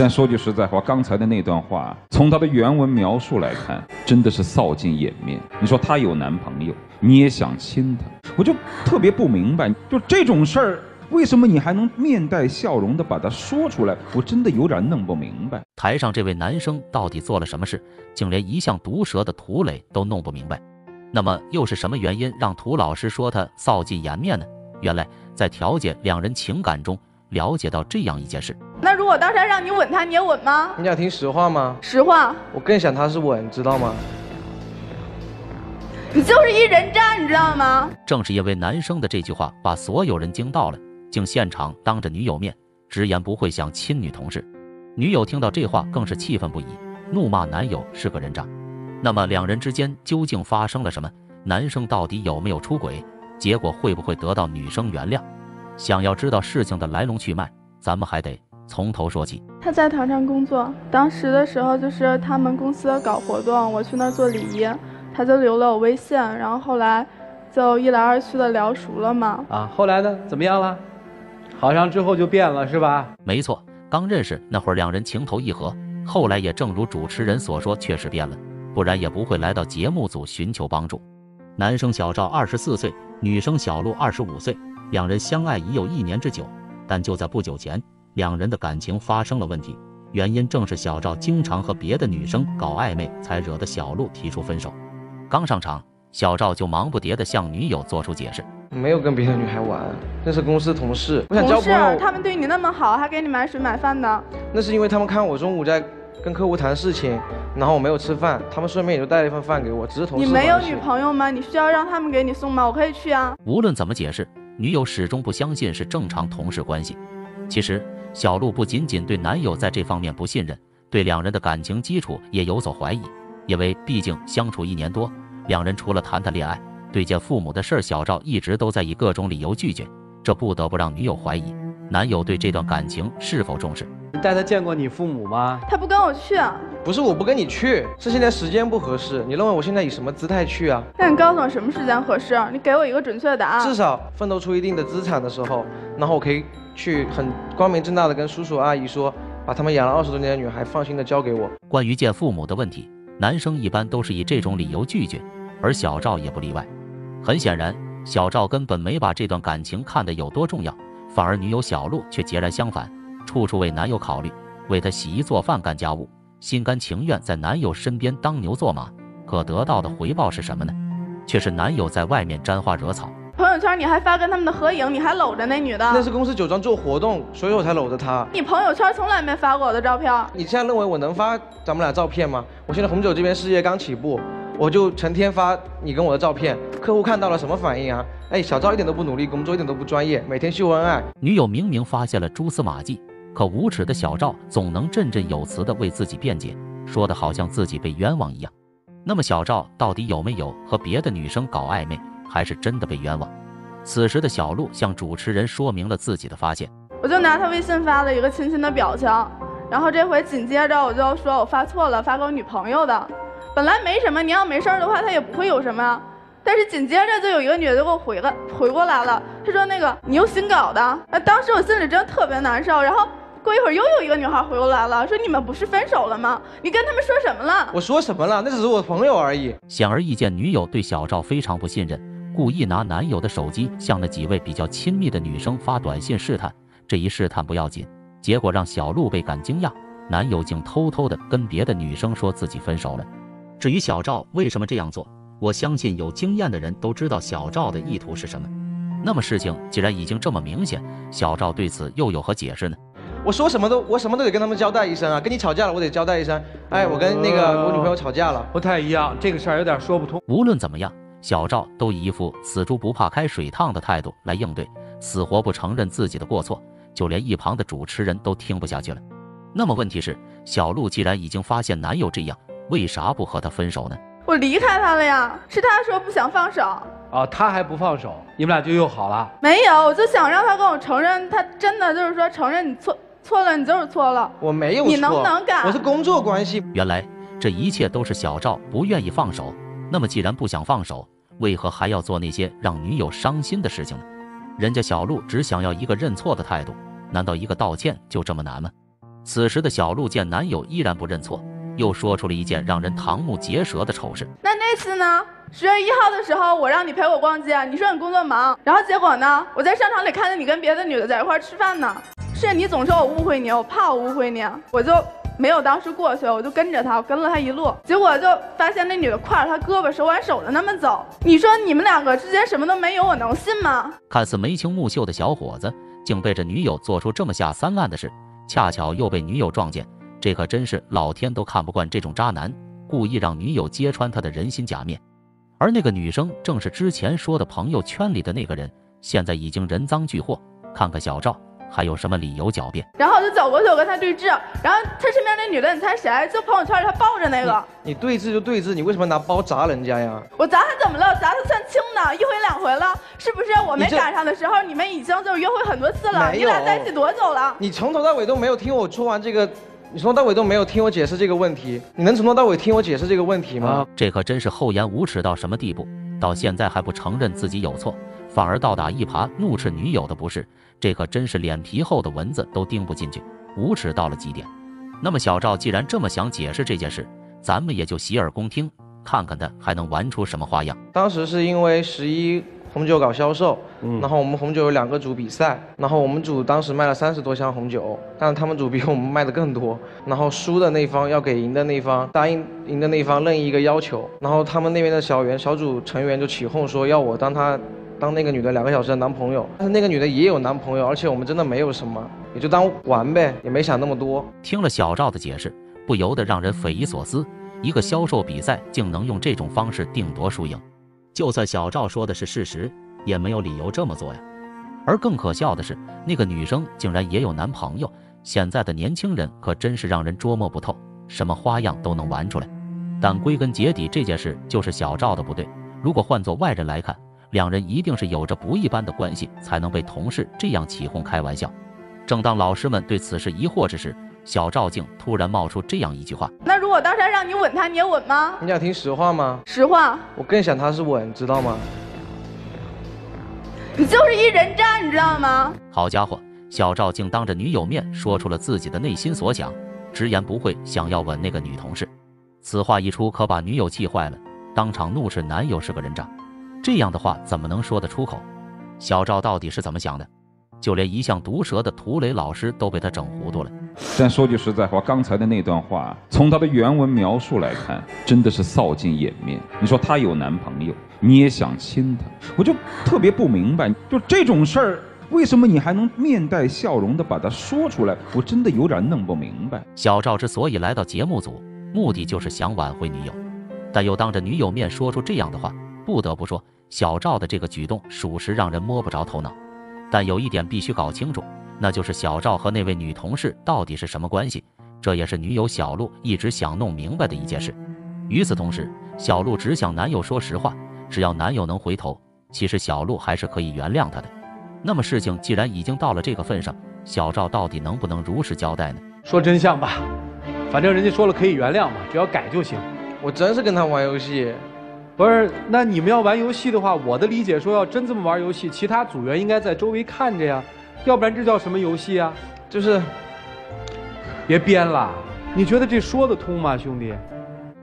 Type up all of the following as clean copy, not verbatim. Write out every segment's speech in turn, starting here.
但说句实在话，刚才的那段话，从他的原文描述来看，真的是扫尽掩面。你说她有男朋友，你也想亲她，我就特别不明白，就这种事儿。 为什么你还能面带笑容地把它说出来？我真的有点弄不明白。台上这位男生到底做了什么事，竟连一向毒舌的涂磊都弄不明白。那么又是什么原因让涂老师说他扫尽颜面呢？原来在调解两人情感中，了解到这样一件事。那如果当时让你吻他，你也吻吗？你想听实话吗？实话。我更想他是吻，知道吗？ 你就是一人渣，你知道吗？正是因为男生的这句话，把所有人惊到了。 竟现场当着女友面直言不会想亲女同事，女友听到这话更是气愤不已，怒骂男友是个人渣。那么两人之间究竟发生了什么？男生到底有没有出轨？结果会不会得到女生原谅？想要知道事情的来龙去脉，咱们还得从头说起。他在唐山工作，当时的时候就是他们公司搞活动，我去那儿做礼仪，他就留了我微信，然后后来就一来二去的聊熟了嘛。啊，后来呢？怎么样了？ 好像之后就变了，是吧？没错，刚认识那会儿，两人情投意合。后来也正如主持人所说，确实变了，不然也不会来到节目组寻求帮助。男生小赵24岁，女生小陆25岁，两人相爱已有1年之久。但就在不久前，两人的感情发生了问题，原因正是小赵经常和别的女生搞暧昧，才惹得小陆提出分手。刚上场，小赵就忙不迭地向女友做出解释。 没有跟别的女孩玩，那是公司同事。我想交朋友，他们对你那么好，还给你买水买饭的。那是因为他们看我中午在跟客户谈事情，然后我没有吃饭，他们顺便也就带了一份饭给我。只是同事。你没有女朋友吗？你需要让他们给你送吗？我可以去啊。无论怎么解释，女友始终不相信是正常同事关系。其实，小陆不仅仅对男友在这方面不信任，对两人的感情基础也有所怀疑，因为毕竟相处1年多，两人除了谈谈恋爱。 对见父母的事儿，小赵一直都在以各种理由拒绝，这不得不让女友怀疑男友对这段感情是否重视。你带他见过你父母吗？他不跟我去啊。不是我不跟你去，是现在时间不合适。你认为我现在以什么姿态去啊？那你告诉我什么时间合适？你给我一个准确的答案。至少奋斗出一定的资产的时候，然后我可以去很光明正大的跟叔叔阿姨说，把他们养了20多年的女孩放心的交给我。关于见父母的问题，男生一般都是以这种理由拒绝，而小赵也不例外。 很显然，小赵根本没把这段感情看得有多重要，反而女友小陆却截然相反，处处为男友考虑，为他洗衣做饭、干家务，心甘情愿在男友身边当牛做马。可得到的回报是什么呢？却是男友在外面沾花惹草。朋友圈你还发跟他们的合影，你还搂着那女的？那是公司酒庄做活动，所以我才搂着她。你朋友圈从来没发过我的照片。你现在认为我能发咱们俩照片吗？我现在红酒这边事业刚起步。 我就成天发你跟我的照片，客户看到了什么反应啊？哎，小赵一点都不努力工作，一点都不专业，每天秀恩爱。女友明明发现了蛛丝马迹，可无耻的小赵总能振振有词地为自己辩解，说的好像自己被冤枉一样。那么小赵到底有没有和别的女生搞暧昧，还是真的被冤枉？此时的小陆向主持人说明了自己的发现，我就拿他微信发了一个亲亲的表情，然后这回紧接着我就说我发错了，发给我女朋友的。 本来没什么，你要没事儿的话，他也不会有什么。但是紧接着就有一个女的给我回过来了，她说那个你又新搞的。当时我心里真的特别难受。然后过一会儿又有一个女孩回过来了，说你们不是分手了吗？你跟他们说什么了？我说什么了？那只是我朋友而已。显而易见，女友对小赵非常不信任，故意拿男友的手机向那几位比较亲密的女生发短信试探。这一试探不要紧，结果让小陆倍感惊讶，男友竟偷偷的跟别的女生说自己分手了。 至于小赵为什么这样做，我相信有经验的人都知道小赵的意图是什么。那么事情既然已经这么明显，小赵对此又有何解释呢？我什么都得跟他们交代一声啊！跟你吵架了，我得交代一声。哎，我跟那个我女朋友吵架了，不太一样，这个事儿有点说不通。无论怎么样，小赵都以一副死猪不怕开水烫的态度来应对，死活不承认自己的过错，就连一旁的主持人都听不下去了。那么问题是，小陆既然已经发现男友这样， 为啥不和他分手呢？我离开他了呀，是他说不想放手啊，他还不放手，你们俩就又好了？没有，我就想让他跟我承认，他真的就是说承认你错了，你就是错了。我没有错，你能不能改？我是工作关系。原来这一切都是小赵不愿意放手。那么既然不想放手，为何还要做那些让女友伤心的事情呢？人家小陆只想要一个认错的态度，难道一个道歉就这么难吗？此时的小鹿见男友依然不认错，又说出了一件让人瞠目结舌的丑事。那次呢？10月1号的时候，我让你陪我逛街，你说你工作忙，然后结果呢？我在商场里看见你跟别的女的在一块吃饭呢。是你总说我误会你，我怕我误会你，我就没有当时过去，我就跟着他，我跟了他一路，结果就发现那女的挎着他胳膊手挽手的那么走。你说你们两个之间什么都没有，我能信吗？看似眉清目秀的小伙子，竟被这女友做出这么下三滥的事，恰巧又被女友撞见，这可真是老天都看不惯这种渣男，故意让女友揭穿他的人心假面。而那个女生正是之前说的朋友圈里的那个人，现在已经人赃俱获，看看小赵还有什么理由狡辩。然后我就走过去，我跟他对峙，然后他身边那女的，你猜谁？就朋友圈里他抱着那个。你对峙就对峙，你为什么拿包砸人家呀？我砸他怎么了？砸他算轻的，1回2回了，是不是？我没赶上的时候，你们已经就约会很多次了，你俩在一起多久了？你从头到尾都没有听我说完这个，你从头到尾都没有听我解释这个问题，你能从头到尾听我解释这个问题吗？这可真是厚颜无耻到什么地步，到现在还不承认自己有错，反而倒打一耙，怒斥女友的不是，这可真是脸皮厚的蚊子都叮不进去，无耻到了极点。那么小赵既然这么想解释这件事，咱们也就洗耳恭听，看看他还能玩出什么花样。当时是因为11红酒搞销售，然后我们红酒有2个组比赛，然后我们组当时卖了30多箱红酒，但是他们组比我们卖的更多，然后输的那方要给赢的那方答应赢的那方任意一个要求，然后他们那边的小组成员就起哄说要我当那个女的2个小时的男朋友，但是那个女的也有男朋友，而且我们真的没有什么，也就当玩呗，也没想那么多。听了小赵的解释，不由得让人匪夷所思，一个销售比赛竟能用这种方式定夺输赢，就算小赵说的是事实，也没有理由这么做呀。而更可笑的是，那个女生竟然也有男朋友，现在的年轻人可真是让人捉摸不透，什么花样都能玩出来。但归根结底，这件事就是小赵的不对，如果换做外人来看，两人一定是有着不一般的关系，才能被同事这样起哄开玩笑。正当老师们对此事疑惑之时，小赵竟突然冒出这样一句话：那如果当时让你吻他，你也吻吗？你想听实话吗？实话。我更想他是吻，知道吗？你就是一人渣，你知道吗？好家伙，小赵竟当着女友面说出了自己的内心所想，直言不讳想要吻那个女同事。此话一出，可把女友气坏了，当场怒斥男友是个人渣。这样的话怎么能说得出口？小赵到底是怎么想的？就连一向毒舌的涂磊老师都被他整糊涂了。但说句实在话，刚才的那段话从他的原文描述来看，真的是扫尽掩面。你说他有男朋友，你也想亲他，我就特别不明白，就这种事儿为什么你还能面带笑容的把它说出来，我真的有点弄不明白。小赵之所以来到节目组，目的就是想挽回女友，但又当着女友面说出这样的话，不得不说小赵的这个举动属实让人摸不着头脑。但有一点必须搞清楚，那就是小赵和那位女同事到底是什么关系，这也是女友小鹿一直想弄明白的一件事。与此同时，小鹿只想男友说实话，只要男友能回头，其实小鹿还是可以原谅他的。那么事情既然已经到了这个份上，小赵到底能不能如实交代呢？说真相吧，反正人家说了可以原谅嘛，只要改就行。我真是跟他玩游戏。不是，那你们要玩游戏的话，我的理解说要真这么玩游戏，其他组员应该在周围看着呀，要不然这叫什么游戏啊？就是，别编了，你觉得这说得通吗，兄弟？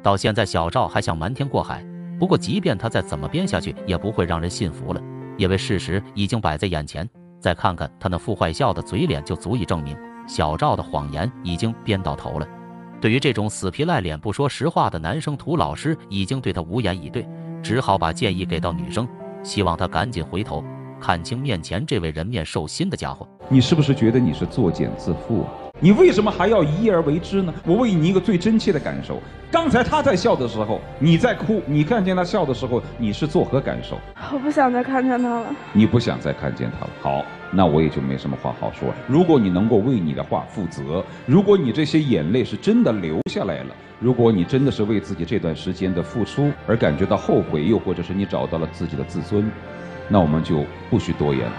到现在小赵还想瞒天过海，不过即便他再怎么编下去，也不会让人信服了，因为事实已经摆在眼前，再看看他那副坏笑的嘴脸就足以证明，小赵的谎言已经编到头了。对于这种死皮赖脸不说实话的男生，涂老师已经对他无言以对，只好把建议给到女生，希望她赶紧回头看清面前这位人面兽心的家伙。你是不是觉得你是作茧自缚？你为什么还要一而为之呢？我问你一个最真切的感受，刚才他在笑的时候你在哭，你看见他笑的时候你是作何感受？我不想再看见他了。你不想再看见他了，好，那我也就没什么话好说。如果你能够为你的话负责，如果你这些眼泪是真的流下来了，如果你真的是为自己这段时间的付出而感觉到后悔，又或者是你找到了自己的自尊，那我们就不许多言了，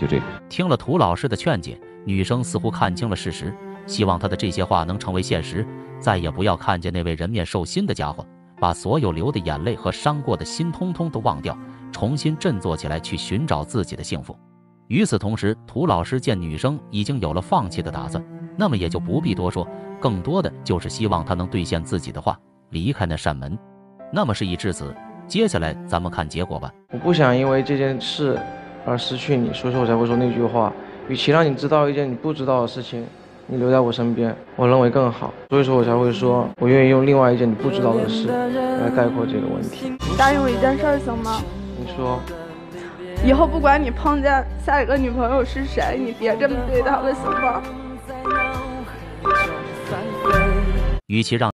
就这样。听了涂老师的劝解，女生似乎看清了事实，希望他的这些话能成为现实，再也不要看见那位人面兽心的家伙，把所有流的眼泪和伤过的心通通都忘掉，重新振作起来，去寻找自己的幸福。与此同时，涂老师见女生已经有了放弃的打算，那么也就不必多说，更多的就是希望他能兑现自己的话，离开那扇门。那么事已至此，接下来咱们看结果吧。我不想因为这件事而失去你，所以说我才会说那句话。与其让你知道一件你不知道的事情，你留在我身边，我认为更好。所以说我才会说，我愿意用另外一件你不知道的事来概括这个问题。答应我一件事儿行吗？你说。 以后不管你碰见下一个女朋友是谁，你别这么对她了，行吗？与其让